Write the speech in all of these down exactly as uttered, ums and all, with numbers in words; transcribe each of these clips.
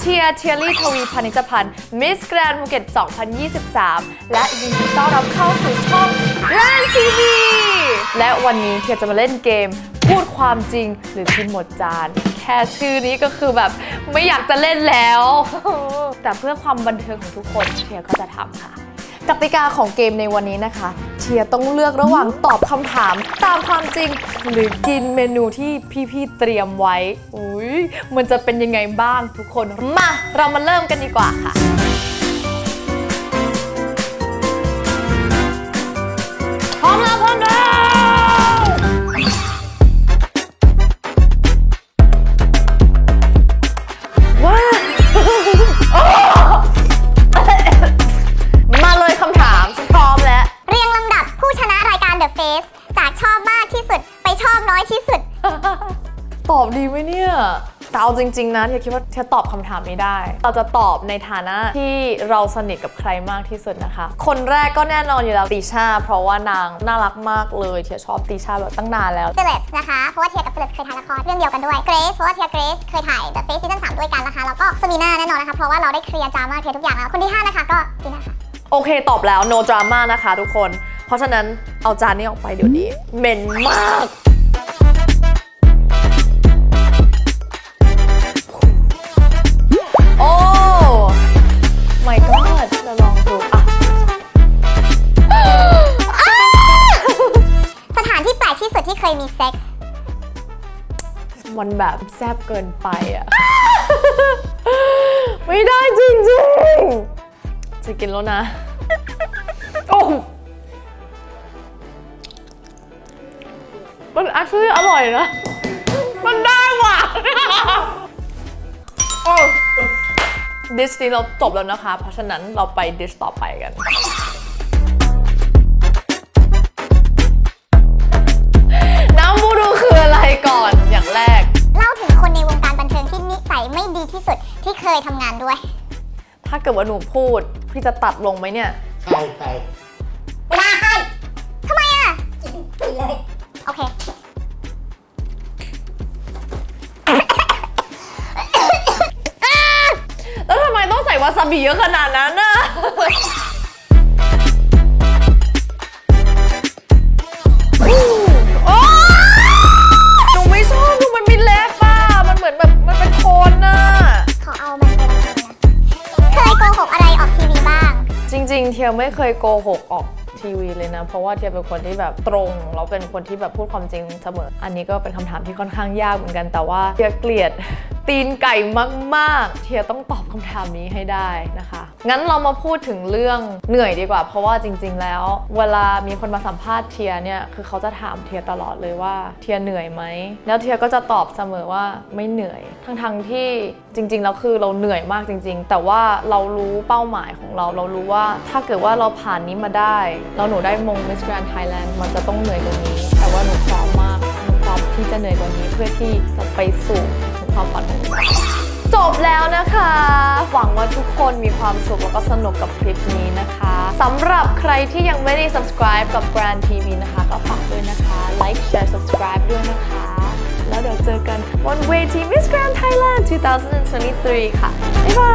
เทียเทียรี่ทวีพานิจพันธ์ Miss Grand ภูเก็ต สองพันยี่สิบสาม และยินดีต้อนรับเข้าสู่ช่อง Grand ที วี และวันนี้เทียจะมาเล่นเกมพูดความจริงหรือกินหมดจานแค่ชื่อนี้ก็คือแบบไม่อยากจะเล่นแล้ว แต่เพื่อความบันเทิงของทุกคนเทียก็จะทำค่ะกติกาของเกมในวันนี้นะคะเทียต้องเลือกระหว่างตอบคำถามตามความจริงหรือกินเมนูที่พี่ๆเตรียมไว้อุ้ยมันจะเป็นยังไงบ้างทุกคนมาเรามาเริ่มกันดีกว่าค่ะพร้อมแล้วพร้อมแล้วว้าวจากชอบมากที่สุดไปชอบน้อยที่สุดตอบดีไหมเนี่ยแต่เอาจริงๆนะเธอคิดว่าเธอตอบคำถามนี้ได้เราจะตอบในฐานะที่เราสนิทกับใครมากที่สุดนะคะคนแรกก็แน่นอนอยู่แล้วติชาเพราะว่านางน่ารักมากเลยเธอชอบติชาแบบตั้งนานแล้วเซเลบนะคะเพราะว่าเธอกับเซเลบเคยถ่ายละครเรื่องเดียวกันด้วยเกรซเพราะว่าเธอเกรซเคยถ่าย The Face Season สามด้วยกันนะคะแล้วก็สมีน่าแน่นอนนะคะเพราะว่าเราได้เคลียร์ดราม่าเธอทุกอย่างแล้วคนที่ห้านะคะก็จีน่าค่ะโอเคตอบแล้วโนดราม่านะคะทุกคนเพราะฉะนั้นเอาจานนี้ออกไปเดี๋ยวนี้เหม็นมากโอ้ my god จะลองดูอ่ะสถานที่แปลกที่สุดที่เคยมีเซ็กส์มันแบบแซ่บเกินไปอ่ะไม่ได้จริงๆจะกินแล้วนะโอ้มันอักซี่อร่อยนะมันได้หวานโอ้ดิสนี้เราจบแล้วนะคะเพราะฉะนั้นเราไปดิสต่อไปกันน้ำบูดูคืออะไรก่อนอย่างแรกเล่าถึงคนในวงการบันเทิงที่นิสัยไม่ดีที่สุดที่เคยทำงานด้วยถ้าเกิดว่าหนูพูดพี่จะตัดลงไหมเนี่ยใช่ใช่ไม่ได้ทำไมอ่ะกินเลยโอเคแล้วทำไมต้องใส่วาซาบิเยอะขนาดนั้นน่ะโอ้หนูไม่ชอบดูมันมีเล็บป่ะมันเหมือนแบบมันเป็นโคนน่ะขอเอามันเป็นเคยโกหกอะไรออกทีวีบ้างจริงๆเทียไม่เคยโกหกออกทีวีเลยนะเพราะว่าเทียเป็นคนที่แบบตรงแล้วเป็นคนที่แบบพูดความจริงเสมออันนี้ก็เป็นคำถามที่ค่อนข้างยากเหมือนกันแต่ว่าเทียเกลียดตีนไก่มากๆเทียต้องตอบคำถามนี้ให้ได้นะคะงั้นเรามาพูดถึงเรื่องเหนื่อยดีกว่าเพราะว่าจริงๆแล้วเวลามีคนมาสัมภาษณ์เทียเนี่ยคือเขาจะถามเทียตลอดเลยว่าเทียเหนื่อยไหมแล้วเทียก็จะตอบเสมอว่าไม่เหนื่อยทั้งๆที่จริงๆแล้วคือเราเหนื่อยมากจริงๆแต่ว่าเรารู้เป้าหมายของเราเรารู้ว่าถ้าเกิดว่าเราผ่านนี้มาได้แล้วหนูได้มง Miss Grand Thailand มันจะต้องเหนื่อยกว่านี้แต่ว่าหนูพร้อมมากหนูพร้อมที่จะเหนื่อยกว่านี้เพื่อที่จะไปสู่ความฝันของหนูจบแล้วนะคะหวังว่าทุกคนมีความสุขแล้วก็สนุกกับคลิปนี้นะคะสำหรับใครที่ยังไม่ได้ subscribe กับ Grand ที วี นะคะก็ฝากด้วยนะคะ like share subscribe ด้วยนะคะแล้วเดี๋ยวเจอกัน One Way Team Miss Grand Thailand สองพันยี่สิบสาม ค่ะบ๊ายบา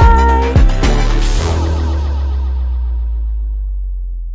ย